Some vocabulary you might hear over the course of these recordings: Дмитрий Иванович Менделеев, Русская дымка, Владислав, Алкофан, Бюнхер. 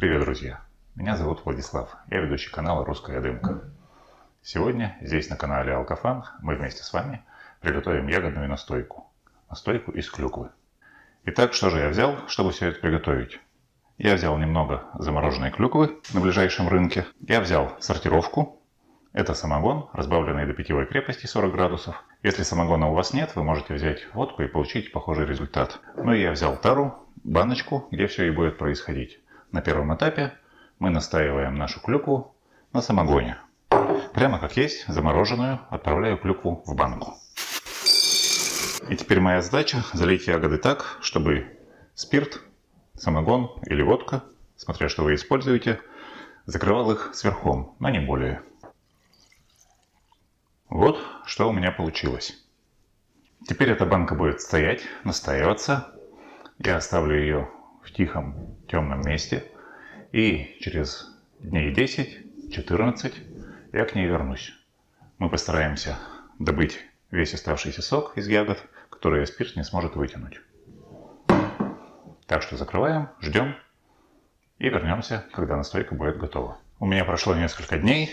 Привет, друзья! Меня зовут Владислав, я ведущий канала «Русская дымка». Сегодня здесь на канале Алкофан мы вместе с вами приготовим ягодную настойку. Настойку из клюквы. Итак, что же я взял, чтобы все это приготовить? Я взял немного замороженной клюквы на ближайшем рынке. Я взял сортировку. Это самогон, разбавленный до питьевой крепости 40 градусов. Если самогона у вас нет, вы можете взять водку и получить похожий результат. Ну и я взял тару, баночку, где все и будет происходить. На первом этапе мы настаиваем нашу клюкву на самогоне. Прямо как есть, замороженную, отправляю клюкву в банку. И теперь моя задача залить ягоды так, чтобы спирт, самогон или водка, смотря что вы используете, закрывал их сверху, но не более. Вот что у меня получилось. Теперь эта банка будет стоять, настаиваться. Я оставлю ее в тихом, темном месте. И через дней 10-14 я к ней вернусь. Мы постараемся добыть весь оставшийся сок из ягод, который спирт не сможет вытянуть. Так что закрываем, ждем и вернемся, когда настойка будет готова. У меня прошло несколько дней.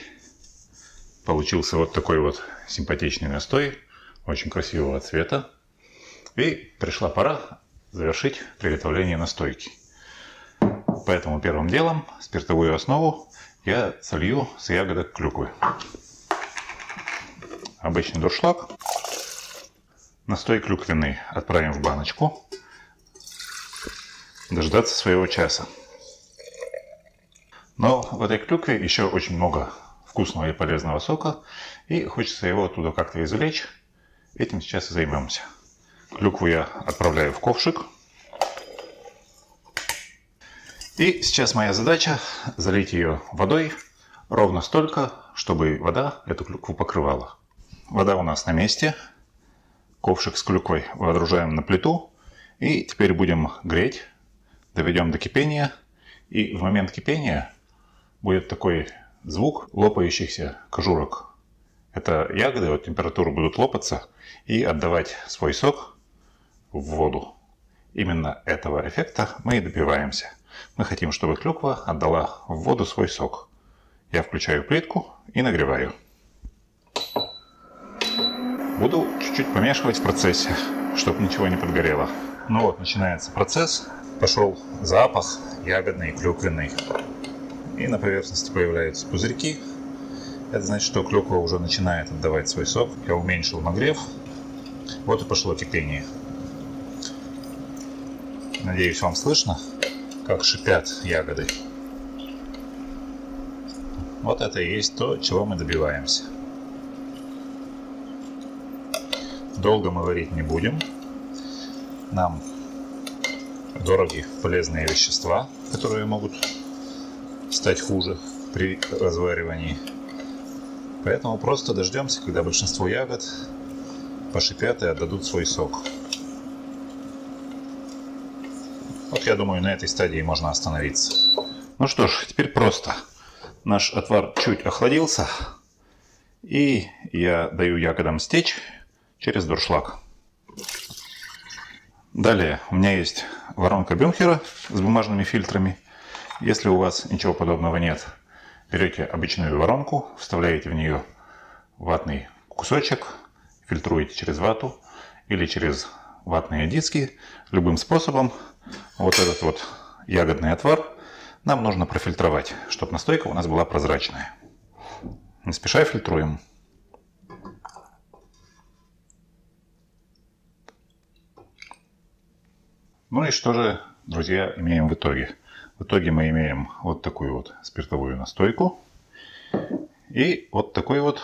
Получился вот такой вот симпатичный настой, очень красивого цвета. И пришла пора завершить приготовление настойки. Поэтому первым делом спиртовую основу я солью с ягодок клюквы. Обычный дуршлаг. Настой клюквенный отправим в баночку. Дождаться своего часа. Но в этой клюкве еще очень много вкусного и полезного сока, и хочется его оттуда как-то извлечь. Этим сейчас и займемся. Клюкву я отправляю в ковшик. И сейчас моя задача залить ее водой ровно столько, чтобы вода эту клюкву покрывала. Вода у нас на месте. Ковшик с клюквой водружаем на плиту. И теперь будем греть. Доведем до кипения. И в момент кипения будет такой звук лопающихся кожурок. Это ягоды от температуры будут лопаться и отдавать свой сок в воду. Именно этого эффекта мы и добиваемся. Мы хотим, чтобы клюква отдала в воду свой сок. Я включаю плитку и нагреваю. Буду чуть-чуть помешивать в процессе, чтобы ничего не подгорело. Ну вот, начинается процесс. Пошел запах ягодный, клюквенный. И на поверхности появляются пузырьки. Это значит, что клюква уже начинает отдавать свой сок. Я уменьшил нагрев. Вот и пошло кипение. Надеюсь, вам слышно, как шипят ягоды. Вот это и есть то, чего мы добиваемся. Долго мы варить не будем. Нам дороги полезные вещества, которые могут стать хуже при разваривании. Поэтому просто дождемся, когда большинство ягод пошипят и отдадут свой сок. Вот я думаю, на этой стадии можно остановиться. Ну что ж, теперь просто. Наш отвар чуть охладился. И я даю ягодам стечь через дуршлаг. Далее у меня есть воронка Бюнхера с бумажными фильтрами. Если у вас ничего подобного нет, берете обычную воронку, вставляете в нее ватный кусочек, фильтруете через вату или через ватные диски. Любым способом вот этот вот ягодный отвар нам нужно профильтровать, чтобы настойка у нас была прозрачная. Не спеша фильтруем. Ну и что же, друзья, имеем в итоге? В итоге мы имеем вот такую вот спиртовую настойку и вот такой вот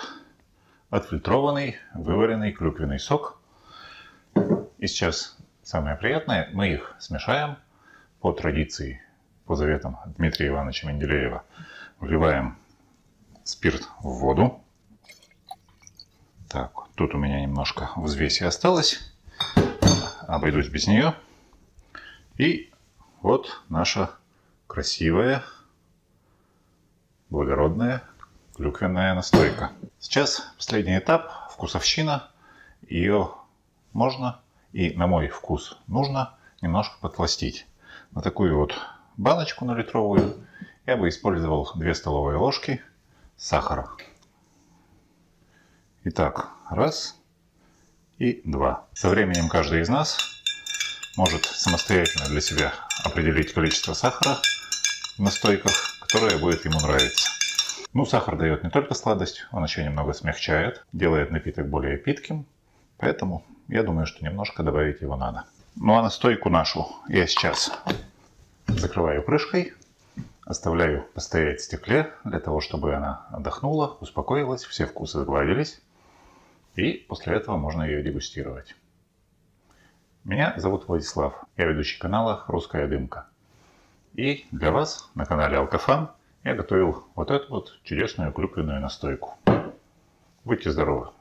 отфильтрованный, вываренный клюквенный сок. И сейчас самое приятное, мы их смешаем по традиции, по заветам Дмитрия Ивановича Менделеева. Вливаем спирт в воду. Так, тут у меня немножко взвеси осталось, обойдусь без нее. И вот наша красивая, благородная клюквенная настойка. Сейчас последний этап, вкусовщина. Ее можно и на мой вкус нужно немножко подсластить. На такую вот баночку на литровую, я бы использовал 2 столовые ложки сахара. Итак, раз и два. Со временем каждый из нас может самостоятельно для себя определить количество сахара в настойках, которое будет ему нравиться. Ну, сахар дает не только сладость, он еще немного смягчает, делает напиток более питким, поэтому я думаю, что немножко добавить его надо. Ну а настойку нашу я сейчас закрываю крышкой, оставляю постоять в стекле, для того, чтобы она отдохнула, успокоилась, все вкусы сгладились, и после этого можно ее дегустировать. Меня зовут Владислав, я ведущий канала «Русская дымка». И для вас на канале Алкофан я готовил вот эту вот чудесную клюквенную настойку. Будьте здоровы!